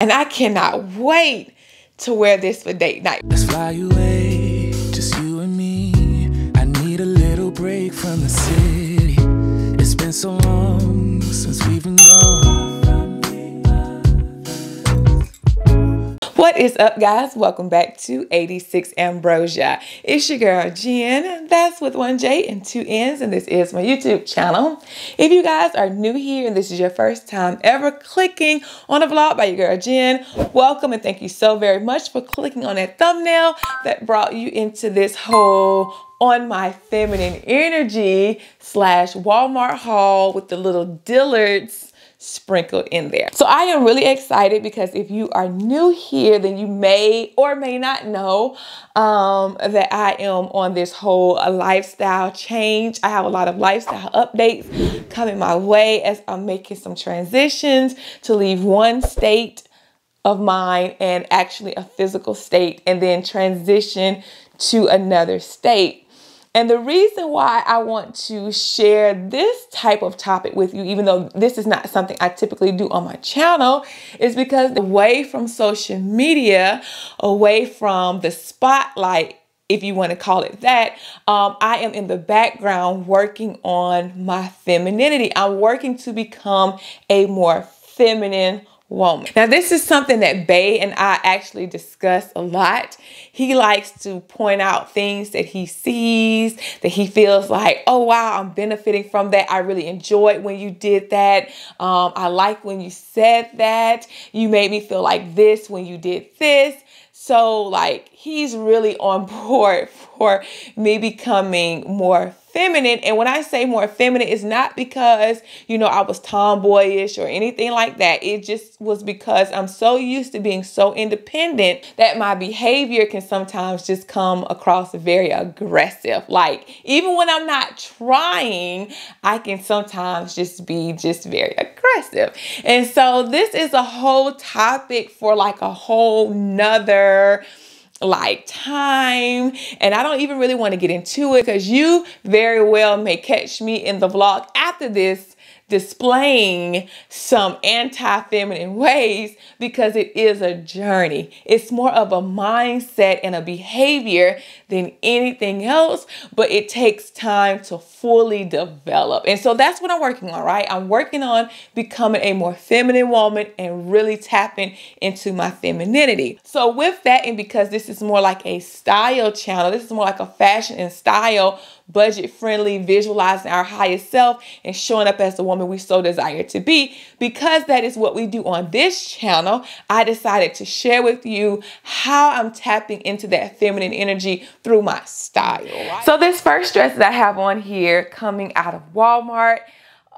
And I cannot wait to wear this for date night. Let's fly away, just you and me. I need a little break from the city. It's been so long since we've been gone. What is up, guys? Welcome back to 86 Ambrosia. It's your girl Jen. That's with one J and two N's, and this is my YouTube channel. If you guys are new here and this is your first time ever clicking on a vlog by your girl Jen, welcome and thank you so very much for clicking on that thumbnail that brought you into this whole on my feminine energy / Walmart haul with the little Dillard's sprinkled in there. So I am really excited because if you are new here, then you may or may not know that I am on this whole lifestyle change. I have a lot of lifestyle updates coming my way as I'm making some transitions to leave one state of mind and actually a physical state and then transition to another state. And the reason why I want to share this type of topic with you, even though this is not something I typically do on my channel, is because away from social media, away from the spotlight, if you want to call it that, I am in the background working on my femininity. I'm working to become a more feminine woman. Now, this is something that Bay and I actually discuss a lot. He likes to point out things that he sees, that he feels like, oh, wow, I'm benefiting from that. I really enjoyed when you did that. I like when you said that. You made me feel like this when you did this. So, like, he's really on board for me becoming more feminine. And when I say more feminine, it's not because, you know, I was tomboyish or anything like that. It just was because I'm so used to being so independent that my behavior can sometimes just come across very aggressive. Like, even when I'm not trying, I can sometimes just be very aggressive. And so this is a whole topic for like a whole nother time, and I don't even really want to get into it because you very well may catch me in the vlog after this displaying some anti-feminine ways, because it is a journey. It's more of a mindset and a behavior than anything else, but it takes time to fully develop. And so that's what I'm working on, right? I'm working on becoming a more feminine woman and really tapping into my femininity. So with that, and because this is more like a style channel, this is more like a fashion and style, budget friendly, visualizing our highest self and showing up as the woman we so desire to be. Because that is what we do on this channel, I decided to share with you how I'm tapping into that feminine energy through my style. So this first dress that I have on here coming out of Walmart,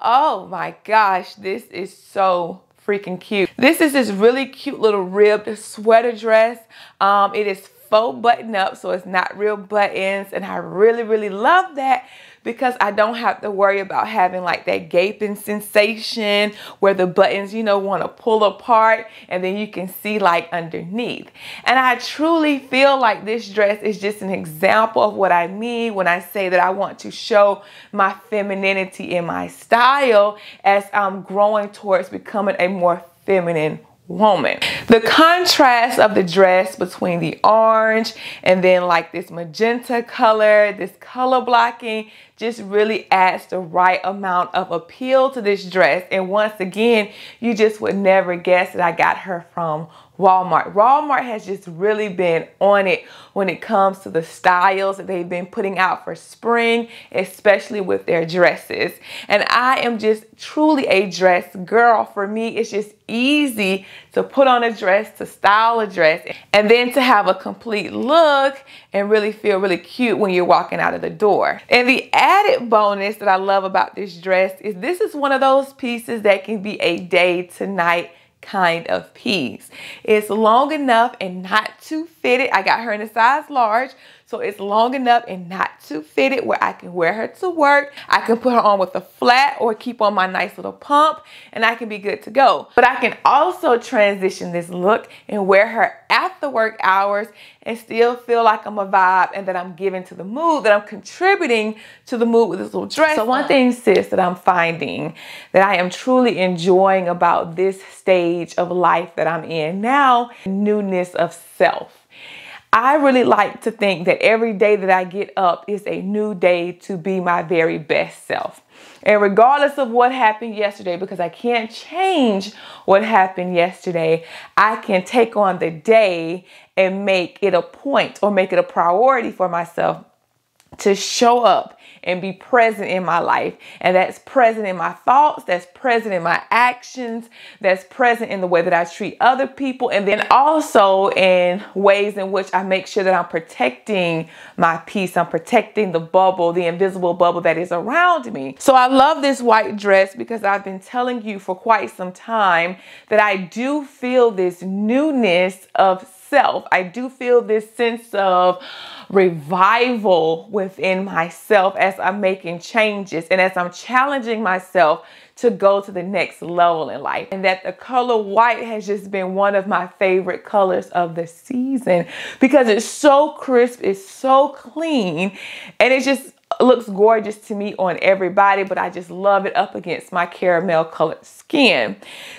oh my gosh, this is so freaking cute. This is this really cute little ribbed sweater dress. It is faux button up, so it's not real buttons, and I really love that because I don't have to worry about having like that gaping sensation where the buttons, you know, want to pull apart and then you can see like underneath. And I truly feel like this dress is just an example of what I mean when I say that I want to show my femininity in my style as I'm growing towards becoming a more feminine woman. The contrast of the dress between the orange and then like this magenta color, this color blocking, just really adds the right amount of appeal to this dress. And once again, you just would never guess that I got her from Walmart. Walmart has just really been on it when it comes to the styles that they've been putting out for spring, especially with their dresses. And I am just truly a dress girl. For me, it's just easy to put on a dress, to style a dress, and then to have a complete look and really feel really cute when you're walking out of the door. And the added bonus that I love about this dress is this is one of those pieces that can be a day to night kind of piece. It's long enough and not too fitted. I got her in a size large, so it's long enough and not too fitted where I can wear her to work. I can put her on with a flat or keep on my nice little pump and I can be good to go. But I can also transition this look and wear her after the work hours and still feel like I'm a vibe and that I'm giving to the mood, that I'm contributing to the mood with this little dress. So one thing, sis, that I'm finding that I am truly enjoying about this stage of life that I'm in now, newness of self. I really like to think that every day that I get up is a new day to be my very best self. And regardless of what happened yesterday, because I can't change what happened yesterday, I can take on the day and make it a point or make it a priority for myself to show up and be present in my life. And that's present in my thoughts, that's present in my actions, that's present in the way that I treat other people, and then also in ways in which I make sure that I'm protecting my peace, I'm protecting the bubble, the invisible bubble that is around me. So I love this white dress because I've been telling you for quite some time that I do feel this newness of self. I do feel this sense of revival within myself as I'm making changes and as I'm challenging myself to go to the next level in life. And that the color white has just been one of my favorite colors of the season because it's so crisp, it's so clean, and it just looks gorgeous to me on everybody, but I just love it up against my caramel colored skin.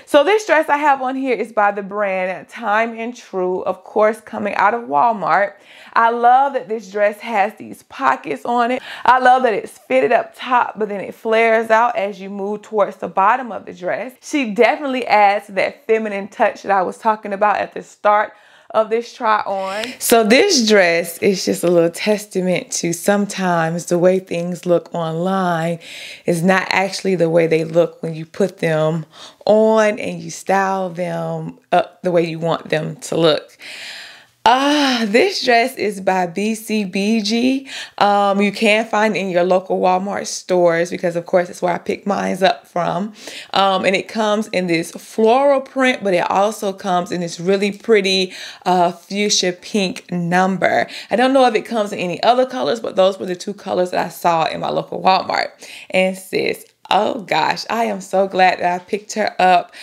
So this dress I have on here is by the brand Time and True, of course, coming out of Walmart. I love that this dress has these pockets on it. I love that it's fitted up top, but then it flares out as you move towards the bottom of the dress. She definitely adds that feminine touch that I was talking about at the start of this try on. So this dress is just a little testament to sometimes the way things look online is not actually the way they look when you put them on and you style them up the way you want them to look. This dress is by BCBG. You can find it in your local Walmart stores because of course that's where I pick mine up from. And it comes in this floral print, but it also comes in this really pretty fuchsia pink number. I don't know if it comes in any other colors, but those were the two colors that I saw in my local Walmart. And sis, oh gosh, I am so glad that I picked her up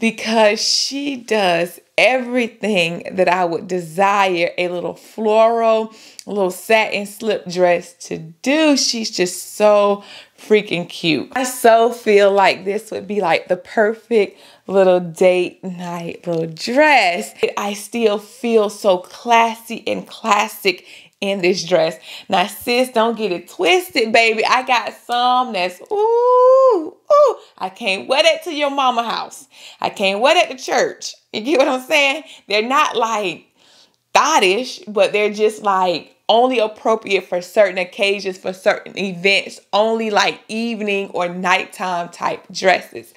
because she does everything that I would desire a little floral, little satin slip dress to do. She's just so freaking cute. I so feel like this would be like the perfect little date night little dress. I still feel so classy and classic in this dress. Now sis, don't get it twisted, baby. I got some that's ooh, I can't wear that to your mama house. I can't wear that to church. You get what I'm saying? They're not like thottish, but they're just like only appropriate for certain occasions, for certain events, only like evening or nighttime type dresses.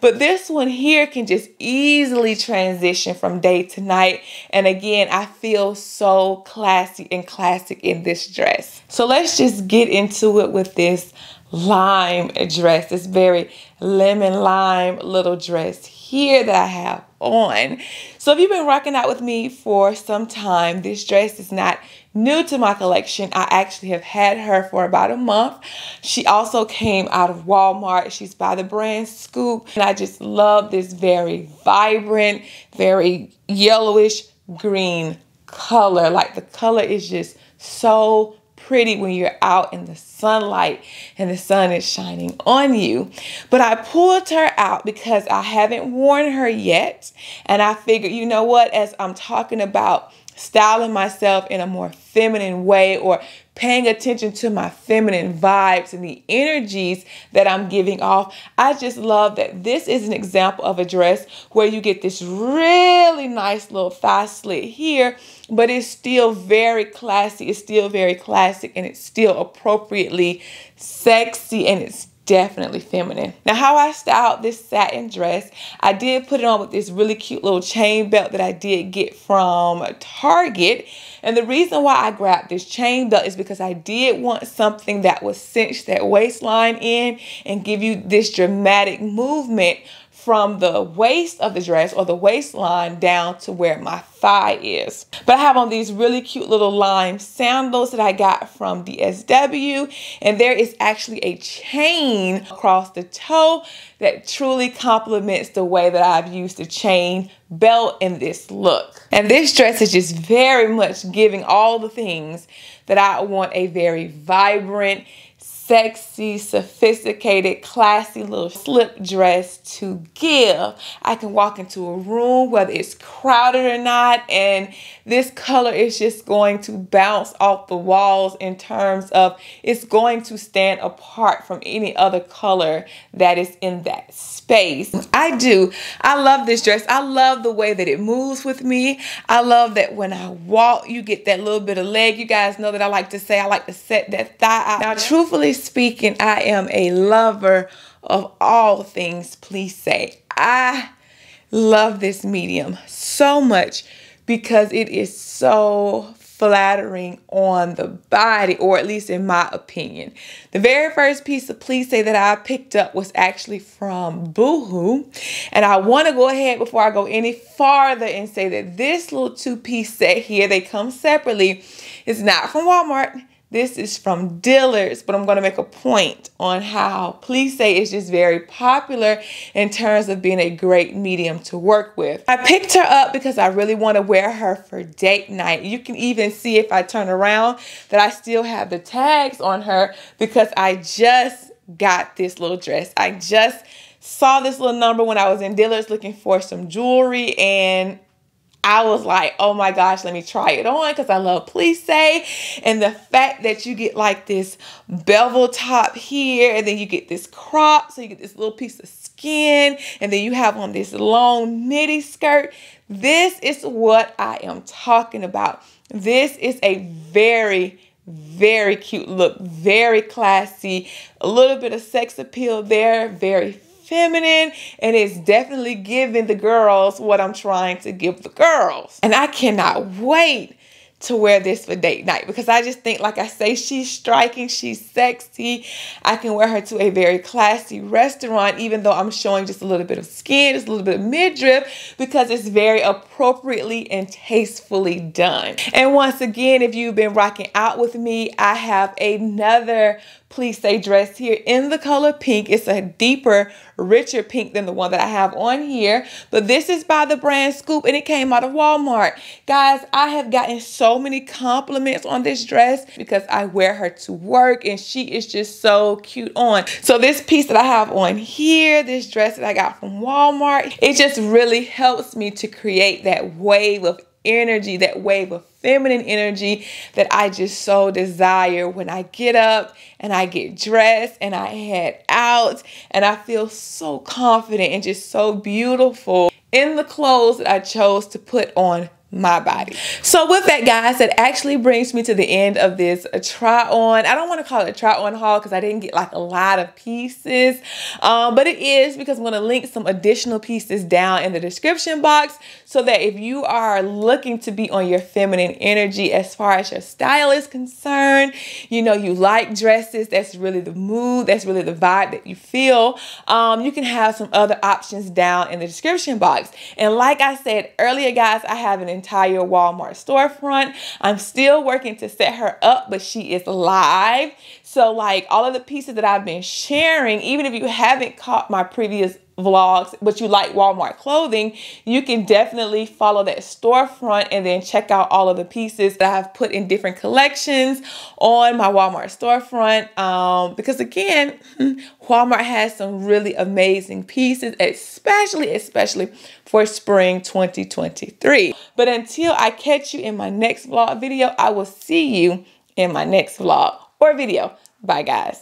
But this one here can just easily transition from day to night. And again, I feel so classy and classic in this dress. So let's just get into it with this lime dress, this very lemon lime little dress here that I have on. So if you've been rocking out with me for some time, this dress is not new to my collection. I actually have had her for about a month. She also came out of Walmart. She's by the brand Scoop. And I just love this very vibrant, very yellowish green color. Like the color is just so pretty when you're out in the sunlight and the sun is shining on you. But I pulled her out because I haven't worn her yet. And I figured, you know what, as I'm talking about styling myself in a more feminine way or paying attention to my feminine vibes and the energies that I'm giving off, I just love that this is an example of a dress where you get this really nice little thigh slit here, but it's still very classy. It's still very classic and it's still appropriately sexy and it's definitely feminine. Now, how I styled this satin dress, I did put it on with this really cute little chain belt that I did get from Target. And the reason why I grabbed this chain belt is because I did want something that would cinch that waistline in and give you this dramatic movement from the waist of the dress or the waistline down to where my thigh is. But I have on these really cute little lime sandals that I got from DSW, and there is actually a chain across the toe that truly complements the way that I've used the chain belt in this look. And this dress is just very much giving all the things that I want: a very vibrant, sexy, sophisticated, classy little slip dress to give. I can walk into a room, whether it's crowded or not, and this color is just going to bounce off the walls in terms of it's going to stand apart from any other color that is in that space. I love this dress. I love the way that it moves with me. I love that when I walk, you get that little bit of leg. You guys know that I like to say I like to set that thigh out. Now, truthfully speaking, I am a lover of all things Plissé. I love this medium so much because it is so flattering on the body, or at least in my opinion. The very first piece of Plissé that I picked up was actually from Boohoo, and I want to go ahead before I go any farther and say that this little two-piece set here, they come separately, is not from Walmart. This is from Dillard's, but I'm going to make a point on how Plissé is just very popular in terms of being a great medium to work with. I picked her up because I really want to wear her for date night. You can even see if I turn around that I still have the tags on her because I just got this little dress. I just saw this little number when I was in Dillard's looking for some jewelry, and I was like, oh my gosh, let me try it on because I love Plissé. And the fact that you get like this bevel top here, and then you get this crop, so you get this little piece of skin, and then you have on this long midi skirt. This is what I am talking about. This is a very cute look, very classy, a little bit of sex appeal there, very feminine, and it's definitely giving the girls what I'm trying to give the girls. And I cannot wait to wear this for date night because I just think, like I say, she's striking, she's sexy. I can wear her to a very classy restaurant, even though I'm showing just a little bit of skin, just a little bit of midriff, because it's very appropriately and tastefully done. And once again, if you've been rocking out with me, I have another Plissé dress here in the color pink. It's a deeper, richer pink than the one that I have on here, but this is by the brand Scoop, and it came out of Walmart. Guys, I have gotten so many compliments on this dress because I wear her to work and she is just so cute on. So this piece that I have on here, this dress that I got from Walmart, it just really helps me to create that wave of energy, that wave of feminine energy that I just so desire when I get up and I get dressed and I head out, and I feel so confident and just so beautiful in the clothes that I chose to put on my body. So with that, guys, that actually brings me to the end of this try on. I don't want to call it a try on haul because I didn't get like a lot of pieces, but it is because I'm going to link some additional pieces down in the description box so that if you are looking to be on your feminine energy as far as your style is concerned, you know, you like dresses, that's really the mood, that's really the vibe that you feel, you can have some other options down in the description box. And like I said earlier, guys, I have an entire Walmart storefront. I'm still working to set her up, but she is live. So like all of the pieces that I've been sharing, even if you haven't caught my previous vlogs, but you like Walmart clothing, you can definitely follow that storefront and then check out all of the pieces that I've put in different collections on my Walmart storefront. Because again, Walmart has some really amazing pieces, especially for spring 2023. But until I catch you in my next vlog video, I will see you in my next vlog or video. Bye, guys.